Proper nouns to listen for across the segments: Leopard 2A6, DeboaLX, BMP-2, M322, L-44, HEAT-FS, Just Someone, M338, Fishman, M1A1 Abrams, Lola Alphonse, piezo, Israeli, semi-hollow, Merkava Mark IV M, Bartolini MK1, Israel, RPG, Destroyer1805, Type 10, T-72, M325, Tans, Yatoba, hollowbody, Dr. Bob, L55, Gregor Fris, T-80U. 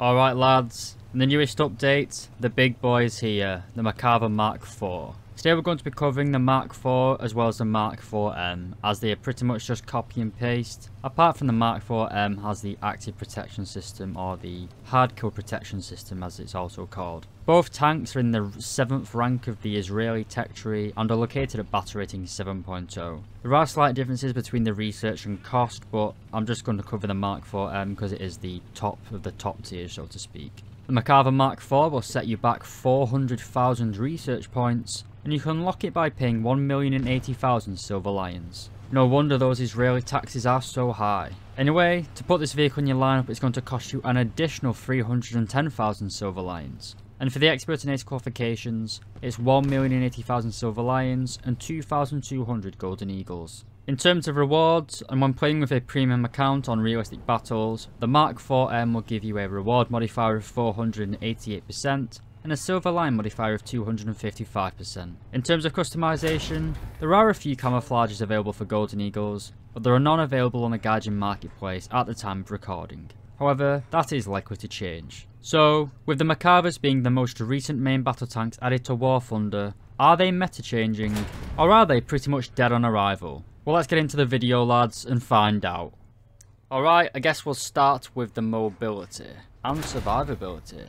Alright lads, in the newest update, the big boy is here, the Merkava Mark IV. Today we're going to be covering the Mark IV as well as the Mark IV M, as they are pretty much just copy and paste, apart from the Mark IV M has the active protection system, or the hardkill protection system as it's also called. Both tanks are in the 7th rank of the Israeli tech tree and are located at battle rating 7.0. There are slight differences between the research and cost, but I'm just going to cover the Mark IV M because it is the top of the top tier, so to speak. The Merkava Mark IV will set you back 400,000 research points, and you can unlock it by paying 1,080,000 silver lions. No wonder those Israeli taxes are so high. Anyway, to put this vehicle in your lineup, it's going to cost you an additional 310,000 silver lions. And for the expert and ace qualifications, it's 1,080,000 silver lions and 2,200 golden eagles. In terms of rewards, and when playing with a premium account on realistic battles, the Mark IV M will give you a reward modifier of 488% and a silver line modifier of 255%. In terms of customization, there are a few camouflages available for golden eagles, but there are none available on the Gaijin Marketplace at the time of recording. However, that is likely to change. So, with the Merkavas being the most recent main battle tanks added to War Thunder, are they meta changing, or are they pretty much dead on arrival? Well, let's get into the video lads and find out. Alright, I guess we'll start with the mobility and survivability,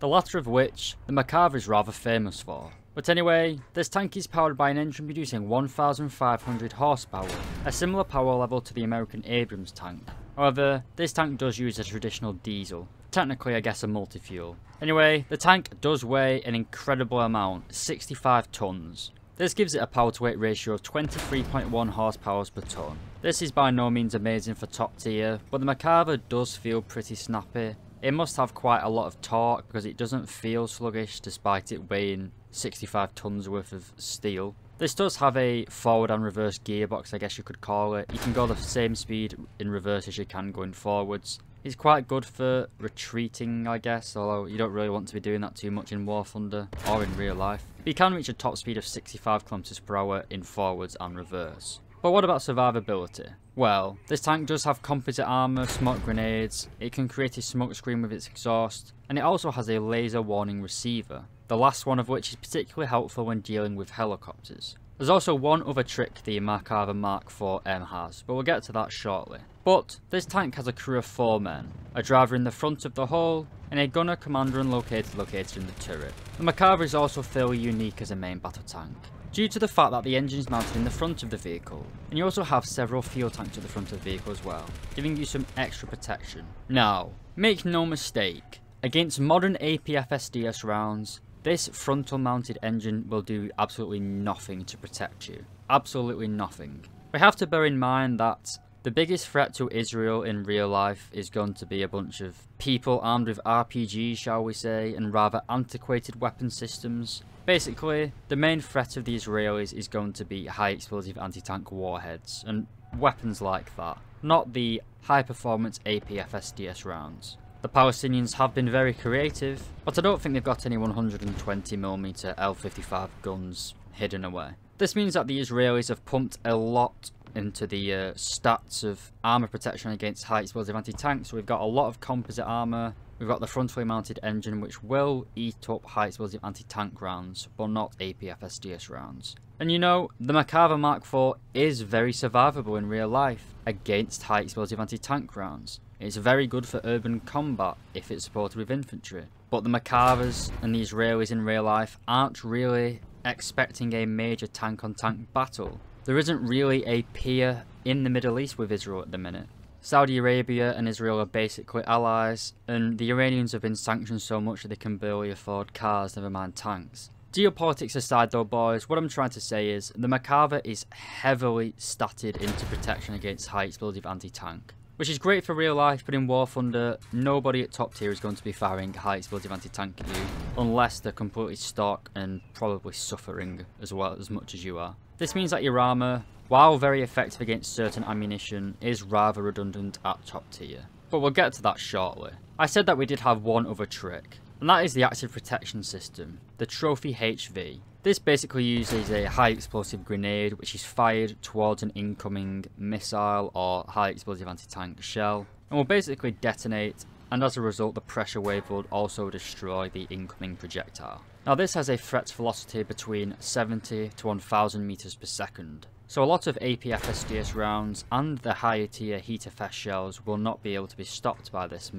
the latter of which the Merkava is rather famous for. But anyway, this tank is powered by an engine producing 1,500 horsepower, a similar power level to the American Abrams tank. However, this tank does use a traditional diesel, technically I guess a multi-fuel. Anyway, the tank does weigh an incredible amount, 65 tons. This gives it a power to weight ratio of 23.1 horsepowers per ton. This is by no means amazing for top tier, but the Merkava does feel pretty snappy. It must have quite a lot of torque because it doesn't feel sluggish despite it weighing 65 tons worth of steel. This does have a forward and reverse gearbox, I guess you could call it. You can go the same speed in reverse as you can going forwards. It's quite good for retreating, I guess, although you don't really want to be doing that too much in War Thunder or in real life. You can reach a top speed of 65 km/h in forwards and reverse. But what about survivability? Well, this tank does have composite armour, smoke grenades, it can create a smoke screen with its exhaust, and it also has a laser warning receiver, the last one of which is particularly helpful when dealing with helicopters. There's also one other trick the Merkava Mark IV M has, but we'll get to that shortly. But this tank has a crew of 4 men, a driver in the front of the hull, and a gunner, commander and locator located in the turret. The Merkava is also fairly unique as a main battle tank, due to the fact that the engine is mounted in the front of the vehicle, and you also have several fuel tanks at the front of the vehicle as well, giving you some extra protection. Now, make no mistake, against modern APFSDS rounds, this frontal mounted engine will do absolutely nothing to protect you. Absolutely nothing. We have to bear in mind that the biggest threat to Israel in real life is going to be a bunch of people armed with RPGs, shall we say, and rather antiquated weapon systems. Basically, the main threat of the Israelis is going to be high explosive anti-tank warheads and weapons like that, not the high performance APFSDS rounds. The Palestinians have been very creative, but I don't think they've got any 120mm L55 guns hidden away. This means that the Israelis have pumped a lot into the stats of armour protection against high explosive anti-tank, so we've got a lot of composite armour, we've got the frontally mounted engine which will eat up high explosive anti-tank rounds, but not APFSDS rounds. And you know, the Merkava Mark IV is very survivable in real life against high explosive anti-tank rounds. It's very good for urban combat if it's supported with infantry, but the Merkavas and the Israelis in real life aren't really expecting a major tank-on-tank battle. There isn't really a peer in the Middle East with Israel at the minute. Saudi Arabia and Israel are basically allies, and the Iranians have been sanctioned so much that they can barely afford cars, never mind tanks. Geopolitics aside though boys, what I'm trying to say is the Merkava is heavily statted into protection against high explosive anti-tank, which is great for real life, but in War Thunder, nobody at top tier is going to be firing high explosive anti-tank at you, unless they're completely stuck and probably suffering as well as much as you are. This means that your armour, while very effective against certain ammunition, is rather redundant at top tier. But we'll get to that shortly. I said that we did have one other trick, and that is the active protection system, the Trophy HV. This basically uses a high explosive grenade which is fired towards an incoming missile or high explosive anti-tank shell and will basically detonate and as a result the pressure wave would also destroy the incoming projectile. Now this has a threat velocity between 70 to 1000 meters per second. So a lot of APFSDS rounds and the higher tier HEAT-FS shells will not be able to be stopped by this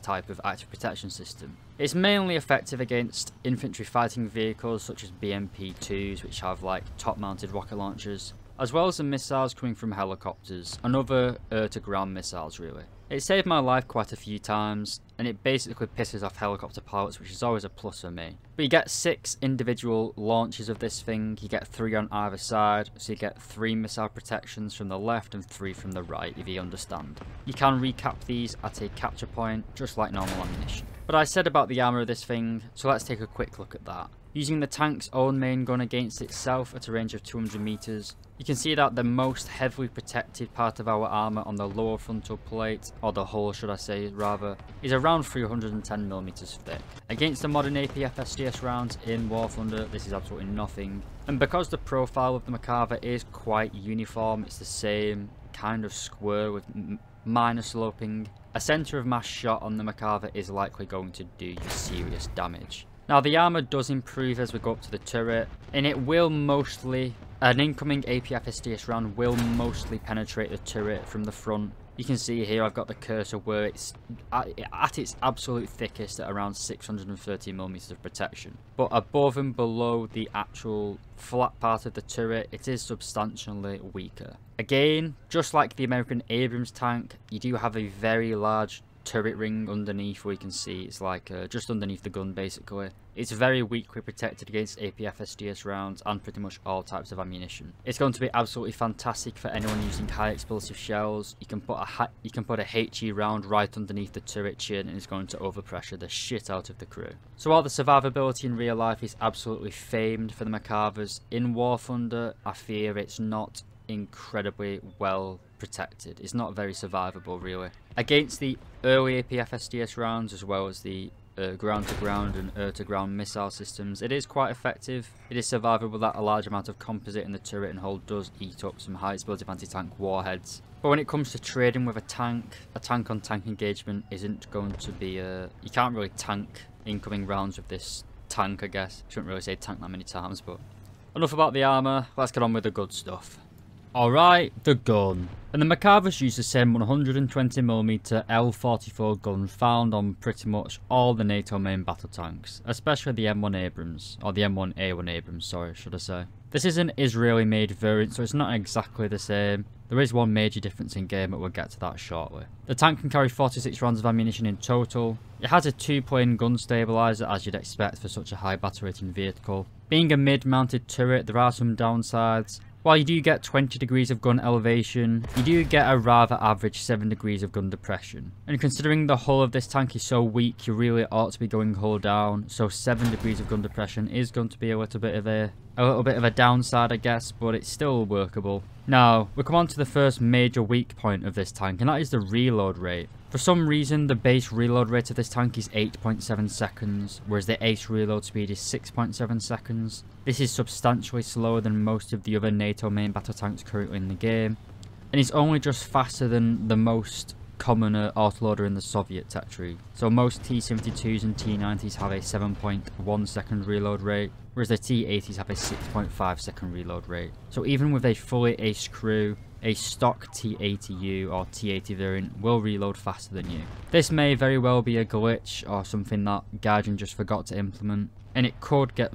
type of active protection system. It's mainly effective against infantry fighting vehicles such as BMP-2s, which have like top mounted rocket launchers, as well as the missiles coming from helicopters and other air-to-ground missiles really. It saved my life quite a few times, and it basically pisses off helicopter pilots, which is always a plus for me. But you get 6 individual launches of this thing, you get 3 on either side, so you get 3 missile protections from the left and 3 from the right, if you understand. You can recap these at a capture point, just like normal ammunition. But I said about the armour of this thing, so let's take a quick look at that. Using the tank's own main gun against itself at a range of 200 meters, you can see that the most heavily protected part of our armor on the lower frontal plate, or the hull should I say rather, is around 310mm thick. Against the modern APFSDS rounds in War Thunder, this is absolutely nothing. And because the profile of the Merkava is quite uniform, it's the same kind of square with minor sloping, a center of mass shot on the Merkava is likely going to do you serious damage. Now the armour does improve as we go up to the turret, and it will mostly, an incoming APFSDS round will mostly penetrate the turret from the front. You can see here I've got the cursor where it's at its absolute thickest at around 630mm of protection. But above and below the actual flat part of the turret, it is substantially weaker. Again, just like the American Abrams tank, you do have a very large turret ring underneath, where you can see it's like just underneath the gun basically. It's very weakly protected against APFSDS rounds and pretty much all types of ammunition. It's going to be absolutely fantastic for anyone using high explosive shells. You can put a HE round right underneath the turret chin and it's going to overpressure the shit out of the crew. So while the survivability in real life is absolutely famed for the Merkavas, in War Thunder I fear it's not incredibly well protected. It's not very survivable really. Against the early APFSDS rounds, as well as the ground-to-ground and air-to-ground missile systems, it is quite effective. It is survivable that a large amount of composite in the turret and hull does eat up some high explosive anti-tank warheads. But when it comes to trading with a tank-on-tank engagement isn't going to be you can't really tank incoming rounds with this tank, I guess. Shouldn't really say tank that many times, but enough about the armour, let's get on with the good stuff. Alright, the gun. And the Merkavas use the same 120mm L-44 gun found on pretty much all the NATO main battle tanks, especially the M1 Abrams, or the M1A1 Abrams, sorry, should I say. This is an Israeli-made variant, so it's not exactly the same. There is one major difference in game, but we'll get to that shortly. The tank can carry 46 rounds of ammunition in total. It has a 2-plane gun stabiliser, as you'd expect for such a high battle rating vehicle. Being a mid-mounted turret, there are some downsides. While you do get 20 degrees of gun elevation, you do get a rather average 7 degrees of gun depression. And considering the hull of this tank is so weak, you really ought to be going hull down, so 7 degrees of gun depression is going to be a little bit of a downside, I guess, but it's still workable. Now, we come on to the first major weak point of this tank, and that is the reload rate. For some reason, the base reload rate of this tank is 8.7 seconds, whereas the ace reload speed is 6.7 seconds. This is substantially slower than most of the other NATO main battle tanks currently in the game, and it's only just faster than the most common autoloader in the Soviet tech tree. So most T-72s and T-90s have a 7.1 second reload rate, whereas the T-80s have a 6.5 second reload rate. So even with a fully aced crew, a stock T-80U or T-80 variant will reload faster than you. This may very well be a glitch or something that Gaijin just forgot to implement, and it could get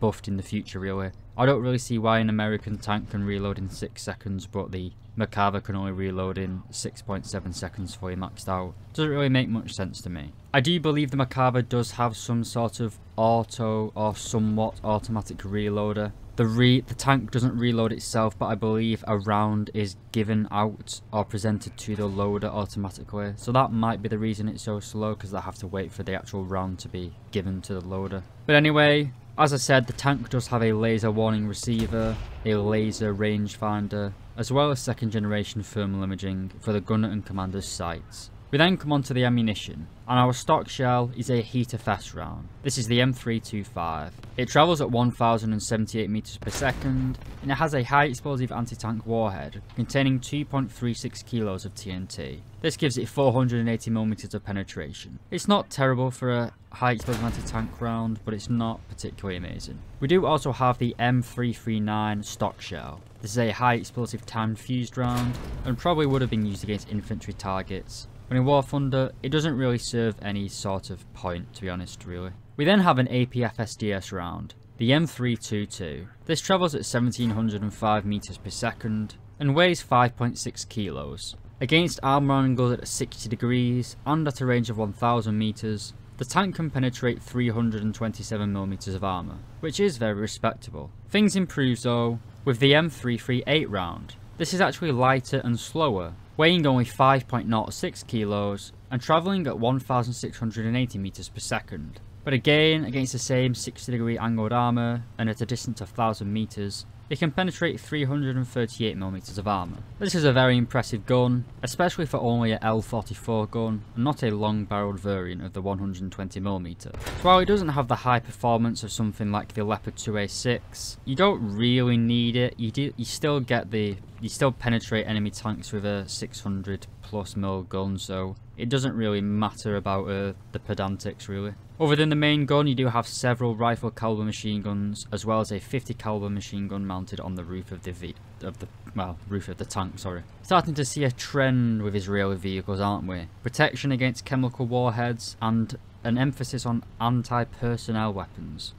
buffed in the future really. I don't really see why an American tank can reload in 6 seconds, but the Merkava can only reload in 6.7 seconds for you maxed out. Doesn't really make much sense to me. I do believe the Merkava does have some sort of auto or somewhat automatic reloader. The tank doesn't reload itself, but I believe a round is given out or presented to the loader automatically. So that might be the reason it's so slow, because they have to wait for the actual round to be given to the loader. But anyway, as I said, the tank does have a laser warning receiver, a laser rangefinder, as well as second generation thermal imaging for the gunner and commander's sights, We then come onto the ammunition, and our stock shell is a HEAT-FS round. This is the M325. It travels at 1078 meters per second, and it has a high explosive anti-tank warhead containing 2.36 kilos of TNT. This gives it 480 millimeters of penetration. It's not terrible for a high explosive anti-tank round, but it's not particularly amazing. We do also have the M339 stock shell. This is a high explosive timed fused round, and probably would have been used against infantry targets. But in War Thunder, it doesn't really serve any sort of point, to be honest, really. We then have an APFSDS round, the M322. This travels at 1705 meters per second and weighs 5.6 kilos. Against armor angles at 60 degrees and at a range of 1000 meters, the tank can penetrate 327 millimeters of armor, which is very respectable. Things improve though with the M338 round. This is actually lighter and slower, weighing only 5.06 kilos and travelling at 1680 meters per second. But again, against the same 60 degree angled armour and at a distance of 1000 meters, it can penetrate 338 millimeters of armour. This is a very impressive gun, especially for only a L-44 gun and not a long barreled variant of the 120mm. So while it doesn't have the high performance of something like the Leopard 2A6, you don't really need it. You still penetrate enemy tanks with a 600 plus mil gun, so it doesn't really matter about the pedantics really. Other than the main gun, you do have several rifle caliber machine guns, as well as a 50 caliber machine gun mounted on the roof of the tank, sorry. Starting to see a trend with Israeli vehicles, aren't we? Protection against chemical warheads and an emphasis on anti-personnel weapons.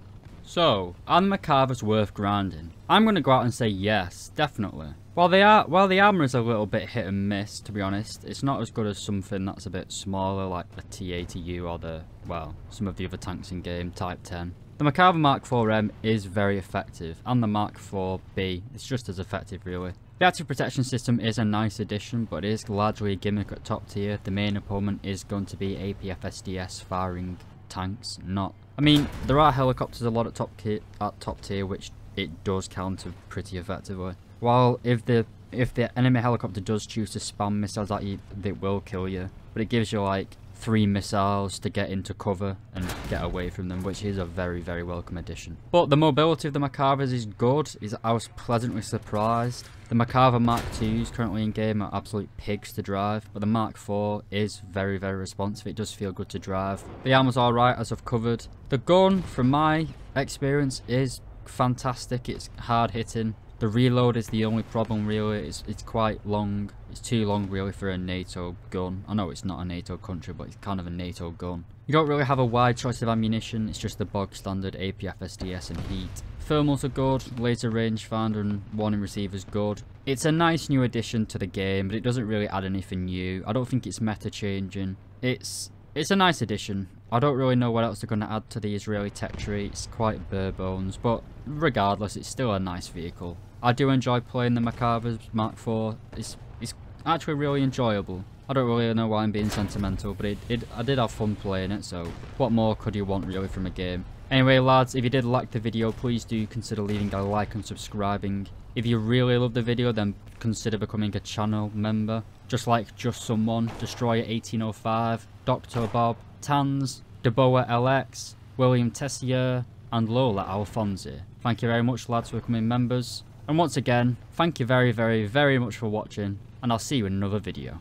So, are the Merkavas worth grinding? I'm going to go out and say yes, definitely. While the armour is a little bit hit and miss, to be honest, it's not as good as something that's a bit smaller like the T-80U or the, well, some of the other tanks in game, Type 10. The Merkava Mark IV M is very effective, and the Mark IV B is just as effective really. The active protection system is a nice addition, but it is largely a gimmick at top tier. The main opponent is going to be APFSDS firing tanks, not... I mean, there are helicopters a lot at top tier, which it does counter pretty effectively. While if the enemy helicopter does choose to spam missiles at you, they will kill you. But it gives you like 3 missiles to get into cover and get away from them, which is a very, very welcome addition. But the mobility of the Merkavas is good. I was pleasantly surprised. The Merkava Mark IIs currently in game are absolute pigs to drive, but the Mark IV is very, very responsive. It does feel good to drive. The armor's alright, as I've covered. The gun, from my experience, is fantastic. It's hard hitting. The reload is the only problem really, it's quite long, it's too long really for a NATO gun. I know it's not a NATO country, but it's kind of a NATO gun. You don't really have a wide choice of ammunition, it's just the bog standard APFSDS and HEAT. Thermals are good, laser rangefinder and warning receivers good. It's a nice new addition to the game, but it doesn't really add anything new. I don't think it's meta changing. It's a nice addition. I don't really know what else they're going to add to the Israeli tech tree. It's quite bare bones, but regardless, it's still a nice vehicle. I do enjoy playing the Merkava Mark IV. It's actually really enjoyable. I don't really know why I'm being sentimental, but I did have fun playing it, so what more could you want really from a game? Anyway lads, if you did like the video, please do consider leaving a like and subscribing. If you really love the video, then consider becoming a channel member. Just like Just Someone, Destroyer1805, Dr. Bob, Tans, DeboaLX, William Tessier, and Lola Alphonse. Thank you very much lads for becoming members. And once again, thank you very, very, very much for watching, and I'll see you in another video.